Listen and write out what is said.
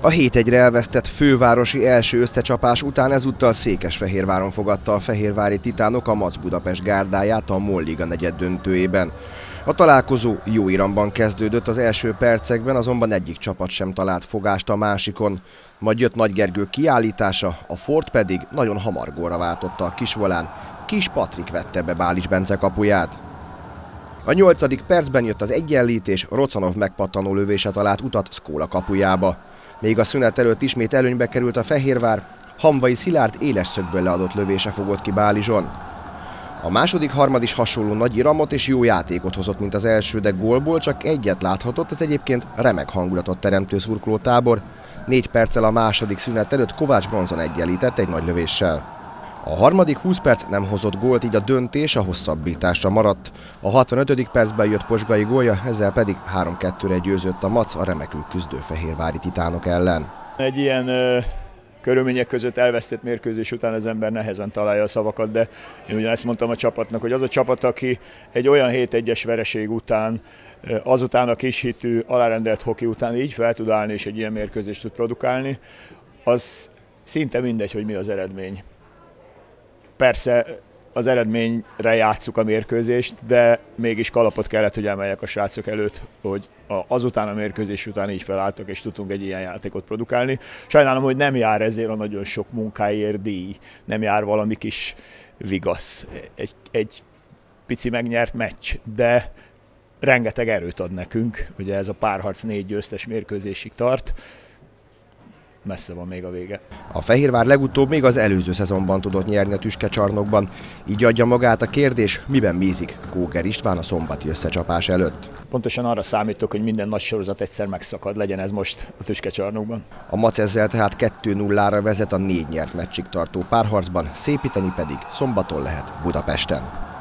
A 7-1-re elvesztett fővárosi első összecsapás után ezúttal Székesfehérváron fogadta a fehérvári Titánok a MAC Budapest gárdáját a MOL Liga negyeddöntőjében. A találkozó jó iramban kezdődött az első percekben, azonban egyik csapat sem talált fogást a másikon. Majd jött Nagy Gergő kiállítása, a Ford pedig nagyon hamar gólra váltotta a kisvolán. Kis Patrik vette be Bálizs Bence kapuját. A 8. percben jött az egyenlítés, Rocanov megpattanó lövése talált utat Szkóla kapujába. Még a szünet előtt ismét előnybe került a Fehérvár, Hamvai Szilárd éles szögből leadott lövése fogott ki Bálizson. A második-harmad is hasonló nagy iramot és jó játékot hozott, mint az első, de gólból csak egyet láthatott az egyébként remek hangulatot teremtő szurkolótábor. 4 perccel a második szünet előtt Kovács Balzon egyenlített egy nagy lövéssel. A harmadik 20 perc nem hozott gólt, így a döntés a hosszabbításra maradt. A 65. percben jött Posgai gólja, ezzel pedig 3-2-re győzött a MAC a remekül küzdő fehérvári Titánok ellen. Egy ilyen körülmények között elvesztett mérkőzés után az ember nehezen találja a szavakat, de én ugyanezt mondtam a csapatnak, hogy az a csapat, aki egy olyan 7-1-es vereség után, azután a kis hitű, alárendelt hoki után így fel tud állni és egy ilyen mérkőzést tud produkálni, az szinte mindegy, hogy mi az eredmény. Persze az eredményre játsszuk a mérkőzést, de mégis kalapot kellett, hogy emeljek a srácok előtt, hogy azután a mérkőzés után így felálltak, és tudtunk egy ilyen játékot produkálni. Sajnálom, hogy nem jár ezért a nagyon sok munkáért díj, nem jár valami kis vigasz, egy pici megnyert meccs, de rengeteg erőt ad nekünk, ugye ez a párharc 4 győztes mérkőzésig tart. Messze van még a vége. A Fehérvár legutóbb még az előző szezonban tudott nyerni a tüskecsarnokban. Így adja magát a kérdés, miben bízik Kóker István a szombati összecsapás előtt. Pontosan arra számítok, hogy minden nagy sorozat egyszer megszakad, legyen ez most a tüskecsarnokban. A MAC ezzel tehát 2-0-ra vezet a 4 nyert meccsig tartó párharcban, szépíteni pedig szombaton lehet Budapesten.